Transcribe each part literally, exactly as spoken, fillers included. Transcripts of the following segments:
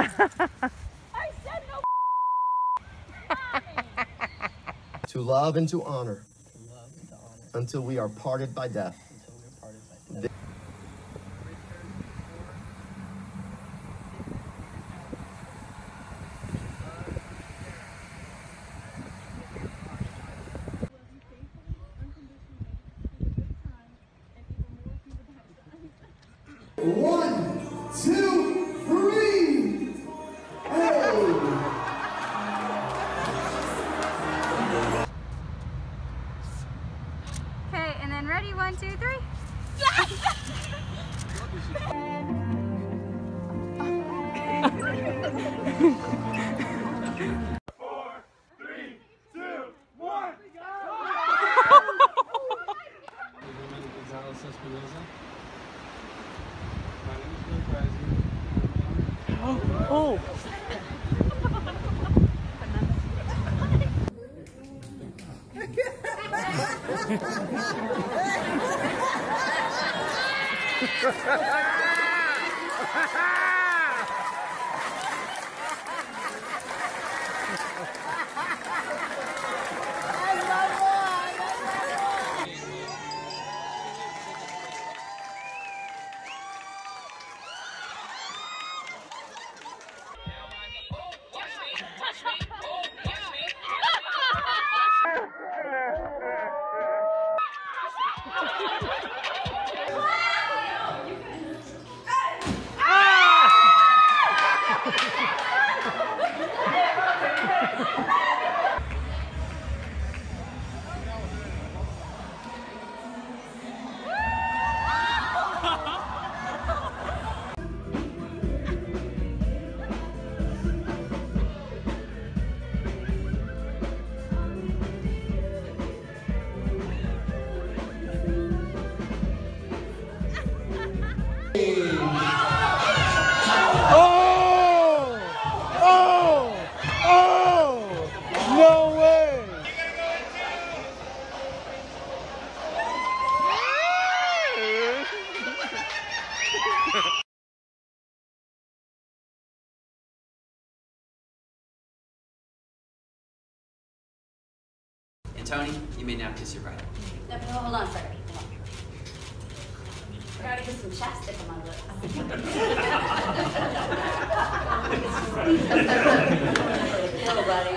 I said no To love and to honor. To love and to honor. Until we are parted by death. Until we are parted by death. One, two, three! Hey! Okay, and then ready? One, two, three? Yes! Four, three, two, one! Oh, oh. And Tony, you may now kiss your bride. No, no, hold on, sorry. Hold on. I gotta get some chapstick on my lips. Hello, buddy.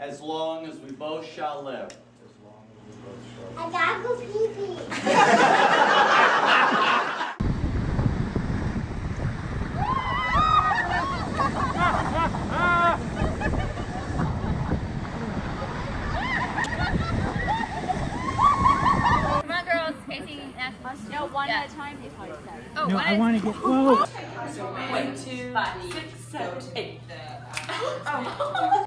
As long as we both shall live. As long as we both shall live. I gotta go pee pee. Come on, girls, facing that question. No, one yeah. at a time. They probably said. Oh, no, I want to get. Whoa. So one, two, five, six, seven, eight. Oh.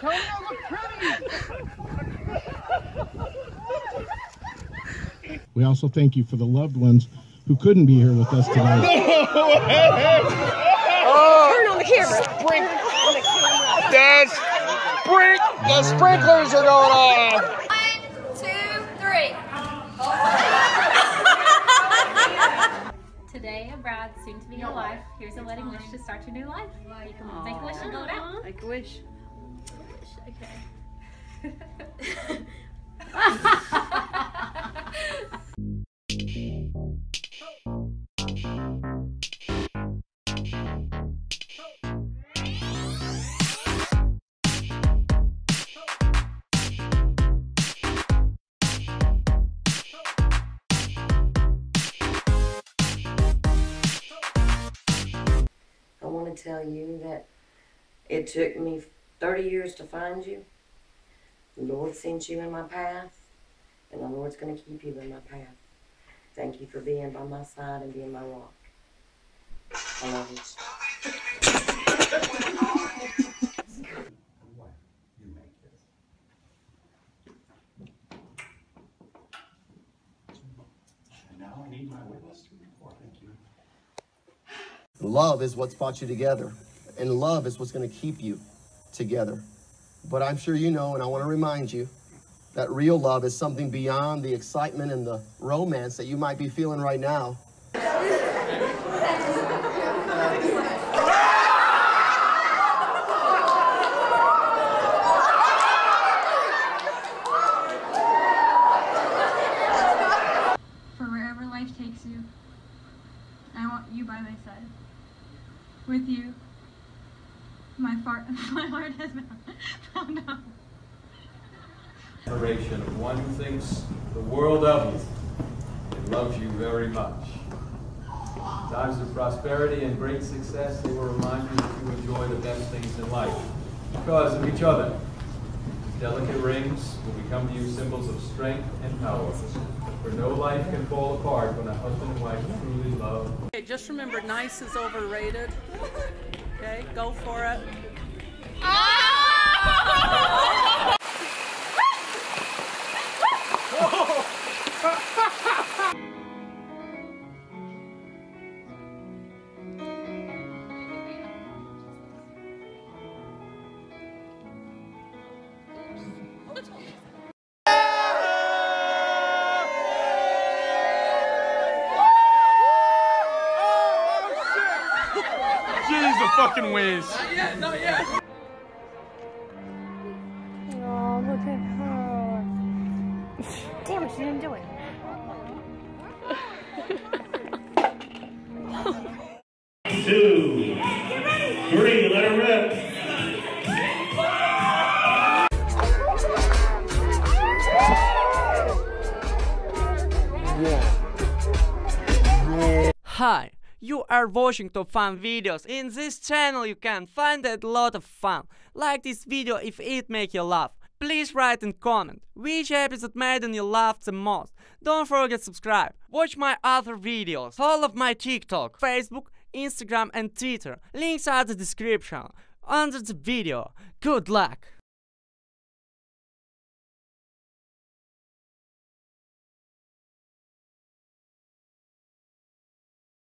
Come on, look pretty. We also thank you for the loved ones who couldn't be here with us today. Oh, turn on the camera. Sprinkle. That's sprink. The sprinklers are going off. One, two, three. Today, a bride, soon to be a wife. Here's a wedding wish to start your new life. You can make a wish and go down. Make a wish. Okay. I want to tell you that it took me thirty years to find you. The Lord sent you in my path, and the Lord's going to keep you in my path. Thank you for being by my side and being my rock. I love you. And now I need my witness to report. Thank you. Love is what's brought you together, and love is what's going to keep you together. But I'm sure you know, and I want to remind you, that real love is something beyond the excitement and the romance that you might be feeling right now. For wherever life takes you, I want you by my side. With you, My, fart, my heart has found out. Generation of one who thinks the world of you and loves you very much. In times of prosperity and great success, they will remind you that you enjoy the best things in life because of each other. These delicate rings will become to you symbols of strength and power. For no life can fall apart when a husband and wife truly love. Okay, just remember, nice is overrated. Okay, go for it. Oh! Jeez, the fucking whiz. Not yet, not yet. Oh, look at her. Damn it, she didn't do it. Two, three, let her rip. Hi. You are watching top fun videos. In this channel you can find a lot of fun. Like this video if it make you laugh. Please write and comment which episode made you laugh the most. Don't forget subscribe. Watch my other videos. Follow my TikTok, Facebook, Instagram and Twitter. Links are in the description under the video. Good luck!